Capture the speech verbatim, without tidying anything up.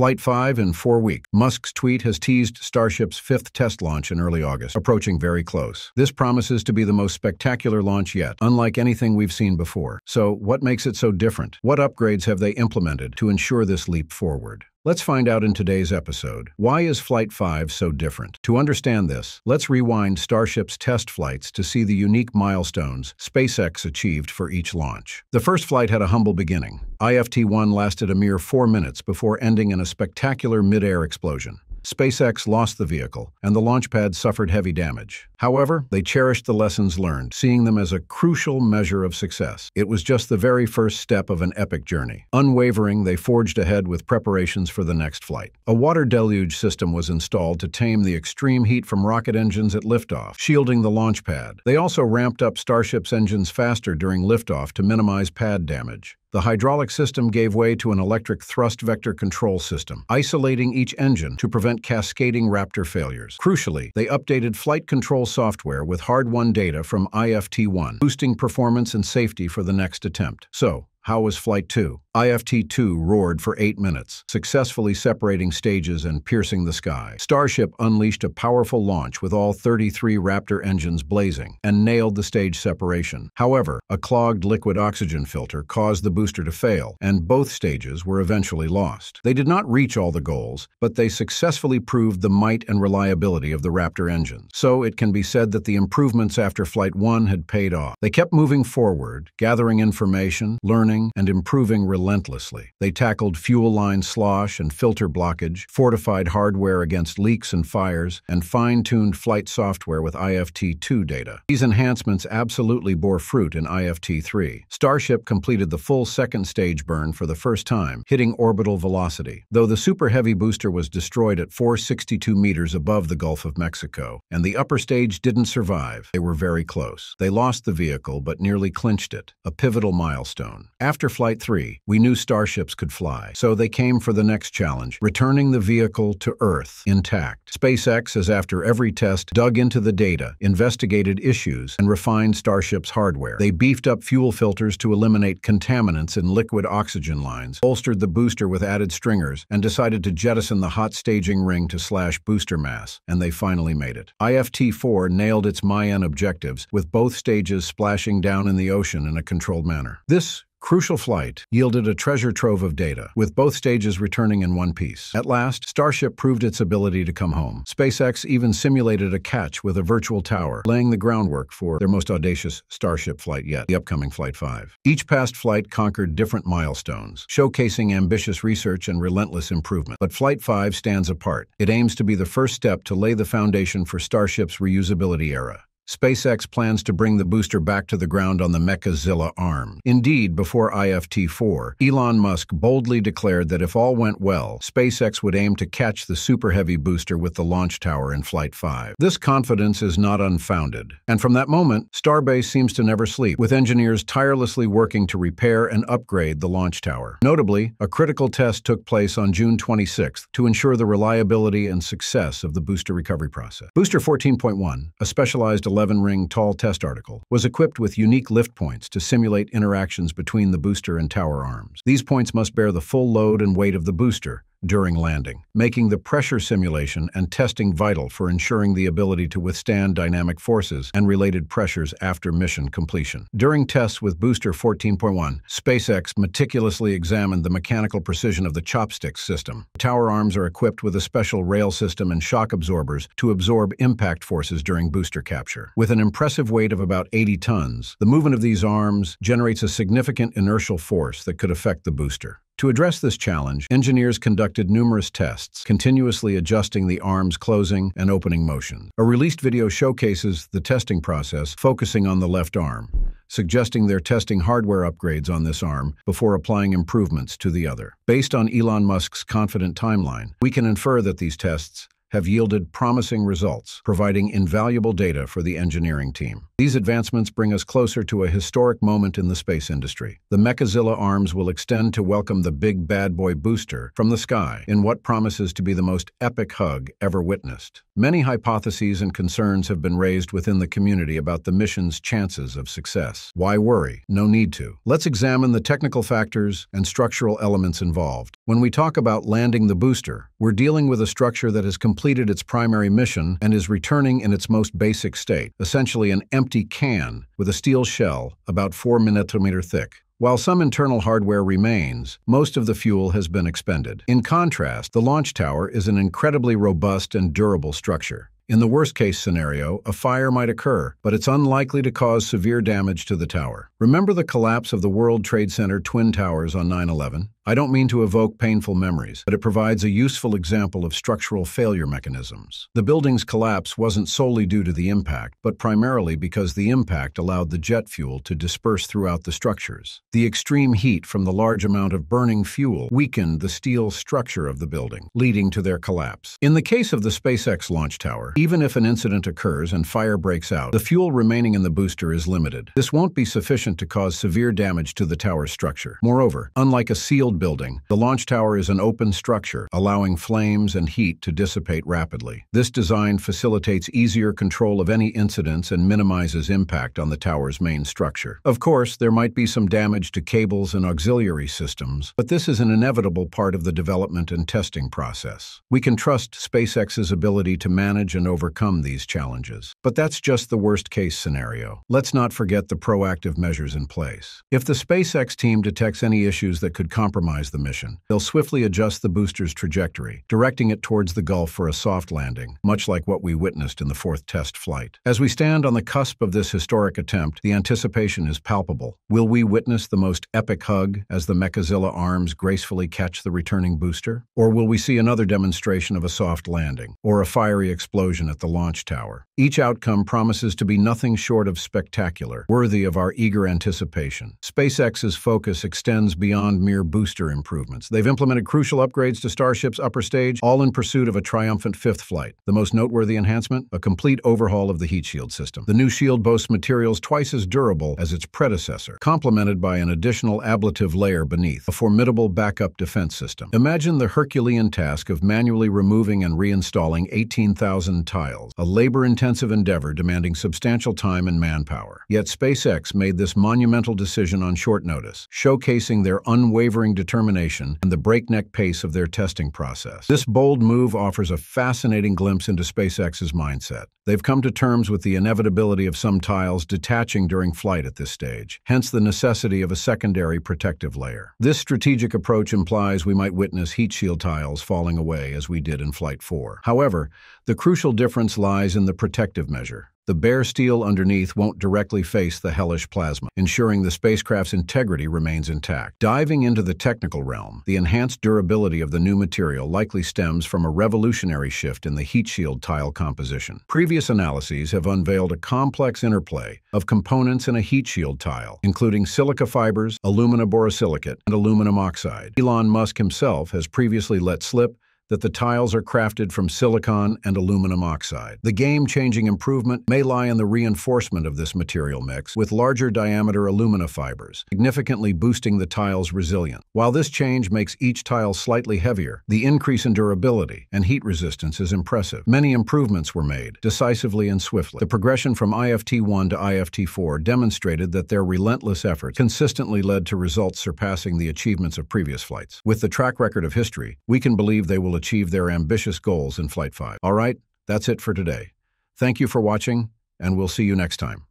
Flight five in four weeks. Musk's tweet has teased Starship's fifth test launch in early August, approaching very close. This promises to be the most spectacular launch yet, unlike anything we've seen before. So, what makes it so different? What upgrades have they implemented to ensure this leap forward? Let's find out in today's episode. Why is Flight five so different? To understand this, let's rewind Starship's test flights to see the unique milestones SpaceX achieved for each launch. The first flight had a humble beginning. I F T one lasted a mere four minutes before ending in a spectacular mid-air explosion. SpaceX lost the vehicle, and the launch pad suffered heavy damage. However, they cherished the lessons learned, seeing them as a crucial measure of success. It was just the very first step of an epic journey. Unwavering, they forged ahead with preparations for the next flight. A water deluge system was installed to tame the extreme heat from rocket engines at liftoff, shielding the launch pad. They also ramped up Starship's engines faster during liftoff to minimize pad damage. The hydraulic system gave way to an electric thrust vector control system, isolating each engine to prevent cascading Raptor failures. Crucially, they updated flight control software with hard-won data from I F T one, boosting performance and safety for the next attempt. So, how was Flight two? I F T two roared for eight minutes, successfully separating stages and piercing the sky. Starship unleashed a powerful launch with all thirty-three Raptor engines blazing and nailed the stage separation. However, a clogged liquid oxygen filter caused the booster to fail, and both stages were eventually lost. They did not reach all the goals, but they successfully proved the might and reliability of the Raptor engines. So it can be said that the improvements after Flight one had paid off. They kept moving forward, gathering information, learning, and improving relentlessly. They tackled fuel line slosh and filter blockage, fortified hardware against leaks and fires, and fine-tuned flight software with I F T two data. These enhancements absolutely bore fruit in I F T three. Starship completed the full second stage burn for the first time, hitting orbital velocity. Though the Super Heavy booster was destroyed at four hundred sixty-two meters above the Gulf of Mexico, and the upper stage didn't survive, they were very close. They lost the vehicle but nearly clinched it, a pivotal milestone. After Flight three, we knew Starships could fly, so they came for the next challenge, returning the vehicle to Earth intact. SpaceX, as after every test, dug into the data, investigated issues, and refined Starship's hardware. They beefed up fuel filters to eliminate contaminants in liquid oxygen lines, bolstered the booster with added stringers, and decided to jettison the hot staging ring to slash booster mass, and they finally made it. I F T four nailed its Mayan objectives, with both stages splashing down in the ocean in a controlled manner. This crucial flight yielded a treasure trove of data, with both stages returning in one piece. At last, Starship proved its ability to come home. SpaceX even simulated a catch with a virtual tower, laying the groundwork for their most audacious Starship flight yet, the upcoming Flight five. Each past flight conquered different milestones, showcasing ambitious research and relentless improvement. But Flight five stands apart. It aims to be the first step to lay the foundation for Starship's reusability era. SpaceX plans to bring the booster back to the ground on the Mechazilla arm. Indeed, before I F T four, Elon Musk boldly declared that if all went well, SpaceX would aim to catch the Super Heavy booster with the launch tower in Flight five. This confidence is not unfounded, and from that moment, Starbase seems to never sleep, with engineers tirelessly working to repair and upgrade the launch tower. Notably, a critical test took place on June twenty-sixth to ensure the reliability and success of the booster recovery process. Booster fourteen point one, a specialized eleven-ring tall test article, was equipped with unique lift points to simulate interactions between the booster and tower arms. These points must bear the full load and weight of the booster during landing, making the pressure simulation and testing vital for ensuring the ability to withstand dynamic forces and related pressures after mission completion. During tests with Booster fourteen point one, SpaceX meticulously examined the mechanical precision of the chopsticks system. Tower arms are equipped with a special rail system and shock absorbers to absorb impact forces during booster capture. With an impressive weight of about eighty tons, the movement of these arms generates a significant inertial force that could affect the booster. To address this challenge, engineers conducted numerous tests, continuously adjusting the arm's closing and opening motion. A released video showcases the testing process, focusing on the left arm, suggesting they're testing hardware upgrades on this arm before applying improvements to the other. Based on Elon Musk's confident timeline, we can infer that these tests have yielded promising results, providing invaluable data for the engineering team. These advancements bring us closer to a historic moment in the space industry. The Mechazilla arms will extend to welcome the big bad boy booster from the sky in what promises to be the most epic hug ever witnessed. Many hypotheses and concerns have been raised within the community about the mission's chances of success. Why worry? No need to. Let's examine the technical factors and structural elements involved. When we talk about landing the booster, we're dealing with a structure that has completed its primary mission and is returning in its most basic state, essentially an empty can with a steel shell about four millimeters thick. While some internal hardware remains, most of the fuel has been expended. In contrast, the launch tower is an incredibly robust and durable structure. In the worst-case scenario, a fire might occur, but it's unlikely to cause severe damage to the tower. Remember the collapse of the World Trade Center Twin Towers on nine eleven? I don't mean to evoke painful memories, but it provides a useful example of structural failure mechanisms. The building's collapse wasn't solely due to the impact, but primarily because the impact allowed the jet fuel to disperse throughout the structures. The extreme heat from the large amount of burning fuel weakened the steel structure of the building, leading to their collapse. In the case of the SpaceX launch tower, even if an incident occurs and fire breaks out, the fuel remaining in the booster is limited. This won't be sufficient to cause severe damage to the tower's structure. Moreover, unlike a sealed building, the launch tower is an open structure, allowing flames and heat to dissipate rapidly. This design facilitates easier control of any incidents and minimizes impact on the tower's main structure. Of course, there might be some damage to cables and auxiliary systems, but this is an inevitable part of the development and testing process. We can trust SpaceX's ability to manage and overcome these challenges. But that's just the worst-case scenario. Let's not forget the proactive measures in place. If the SpaceX team detects any issues that could compromise the mission, they'll swiftly adjust the booster's trajectory, directing it towards the Gulf for a soft landing, much like what we witnessed in the fourth test flight. As we stand on the cusp of this historic attempt, the anticipation is palpable. Will we witness the most epic hug as the Mechazilla arms gracefully catch the returning booster? Or will we see another demonstration of a soft landing, or a fiery explosion at the launch tower? Each outcome promises to be nothing short of spectacular, worthy of our eager anticipation. SpaceX's focus extends beyond mere booster improvements. They've implemented crucial upgrades to Starship's upper stage, all in pursuit of a triumphant fifth flight. The most noteworthy enhancement? A complete overhaul of the heat shield system. The new shield boasts materials twice as durable as its predecessor, complemented by an additional ablative layer beneath, a formidable backup defense system. Imagine the Herculean task of manually removing and reinstalling eighteen thousand tiles, a labor-intensive endeavor demanding substantial time and manpower. Yet SpaceX made this monumental decision on short notice, showcasing their unwavering determination and the breakneck pace of their testing process. This bold move offers a fascinating glimpse into SpaceX's mindset. They've come to terms with the inevitability of some tiles detaching during flight at this stage, hence the necessity of a secondary protective layer. This strategic approach implies we might witness heat shield tiles falling away as we did in Flight four. However, the crucial The difference lies in the protective measure. The bare steel underneath won't directly face the hellish plasma, ensuring the spacecraft's integrity remains intact. Diving into the technical realm, the enhanced durability of the new material likely stems from a revolutionary shift in the heat shield tile composition. Previous analyses have unveiled a complex interplay of components in a heat shield tile, including silica fibers, alumina borosilicate, and aluminum oxide. Elon Musk himself has previously let slip that the tiles are crafted from silicon and aluminum oxide. The game-changing improvement may lie in the reinforcement of this material mix with larger diameter alumina fibers, significantly boosting the tile's resilience. While this change makes each tile slightly heavier, the increase in durability and heat resistance is impressive. Many improvements were made, decisively and swiftly. The progression from I F T one to I F T four demonstrated that their relentless efforts consistently led to results surpassing the achievements of previous flights. With the track record of history, we can believe they will achieve their ambitious goals in Flight five. All right, that's it for today. Thank you for watching, and we'll see you next time.